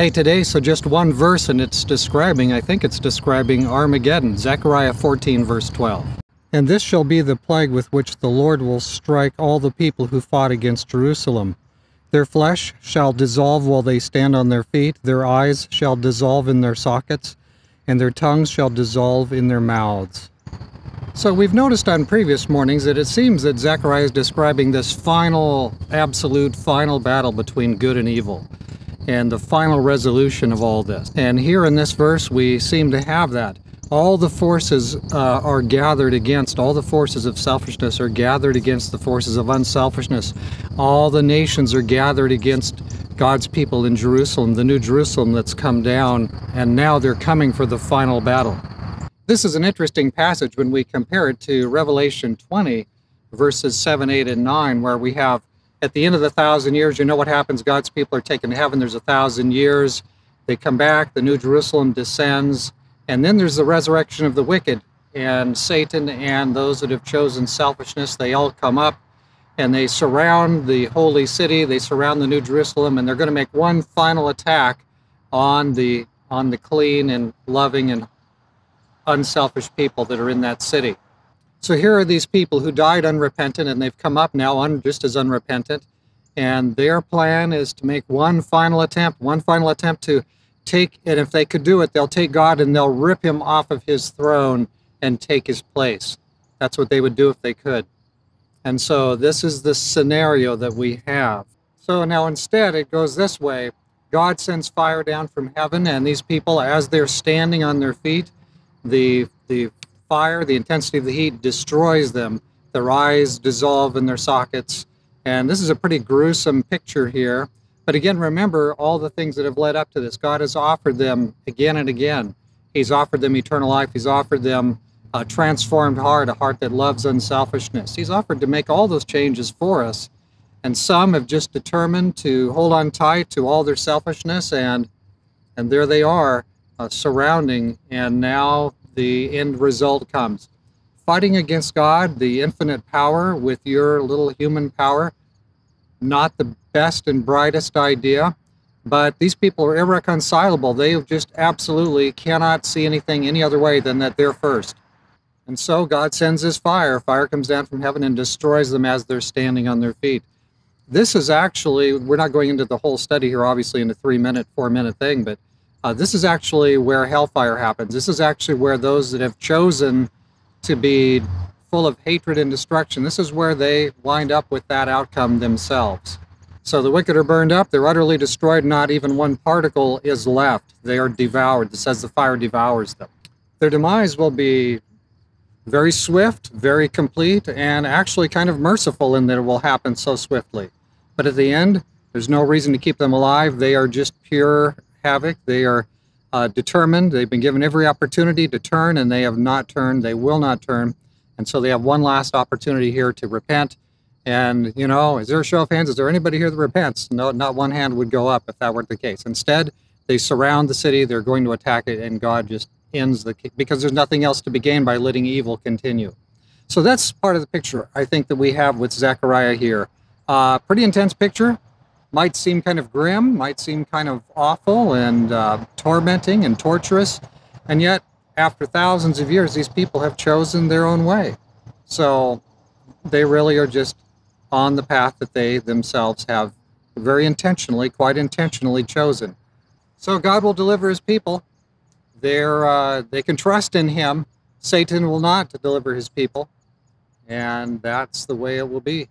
Hey, today, so just one verse, and it's describing, I think it's describing Armageddon, Zechariah 14, verse 12. And this shall be the plague with which the Lord will strike all the people who fought against Jerusalem. Their flesh shall dissolve while they stand on their feet, their eyes shall dissolve in their sockets, and their tongues shall dissolve in their mouths. So we've noticed on previous mornings that it seems that Zechariah is describing this final, absolute final battle between good and evil, and the final resolution of all this. And here in this verse, we seem to have that. All the forces are gathered against, all the forces of selfishness are gathered against the forces of unselfishness. All the nations are gathered against God's people in Jerusalem, the new Jerusalem that's come down, and now they're coming for the final battle. This is an interesting passage when we compare it to Revelation 20, verses 7, 8, and 9, where we have, at the end of the 1,000 years, you know what happens. God's people are taken to heaven. There's 1,000 years. They come back. The New Jerusalem descends. And then there's the resurrection of the wicked. And Satan and those that have chosen selfishness, they all come up. And they surround the holy city. They surround the New Jerusalem. And they're going to make one final attack on the clean and loving and unselfish people that are in that city. So here are these people who died unrepentant, and they've come up now just as unrepentant, and their plan is to make one final attempt to take, and if they could do it, they'll take God and they'll rip him off of his throne and take his place. That's what they would do if they could. And so this is the scenario that we have. So now instead it goes this way. God sends fire down from heaven, and these people, as they're standing on their feet, the fire, the intensity of the heat destroys them. Their eyes dissolve in their sockets. And this is a pretty gruesome picture here. But again, remember all the things that have led up to this. God has offered them again and again. He's offered them eternal life. He's offered them a transformed heart, a heart that loves unselfishness. He's offered to make all those changes for us. And some have just determined to hold on tight to all their selfishness. And there they are, surrounding, and now the end result comes. Fighting against God, the infinite power, with your little human power, not the best and brightest idea, but these people are irreconcilable. They just absolutely cannot see anything any other way than that they're first. And so God sends his fire. Fire comes down from heaven and destroys them as they're standing on their feet. This is actually, we're not going into the whole study here, obviously, in a 3-minute, 4-minute thing, but this is actually where hellfire happens. This is actually where those that have chosen to be full of hatred and destruction, this is where they wind up with that outcome themselves. So the wicked are burned up, they're utterly destroyed, not even one particle is left. They are devoured. It says the fire devours them. Their demise will be very swift, very complete, and actually kind of merciful in that it will happen so swiftly. But at the end, there's no reason to keep them alive. They are just pure havoc. They are determined. They've been given every opportunity to turn, and they have not turned. They will not turn. And so they have one last opportunity here to repent. And, you know, is there a show of hands? Is there anybody here that repents? No, not one hand would go up if that were the case. Instead, they surround the city. They're going to attack it, and God just ends the case because there's nothing else to be gained by letting evil continue. So that's part of the picture, I think, that we have with Zechariah here. Pretty intense picture. Might seem kind of grim, might seem kind of awful and tormenting and torturous, and yet after thousands of years, these people have chosen their own way. So they really are just on the path that they themselves have very intentionally, quite intentionally chosen. So God will deliver his people. They can trust in him. Satan will not deliver his people, and that's the way it will be.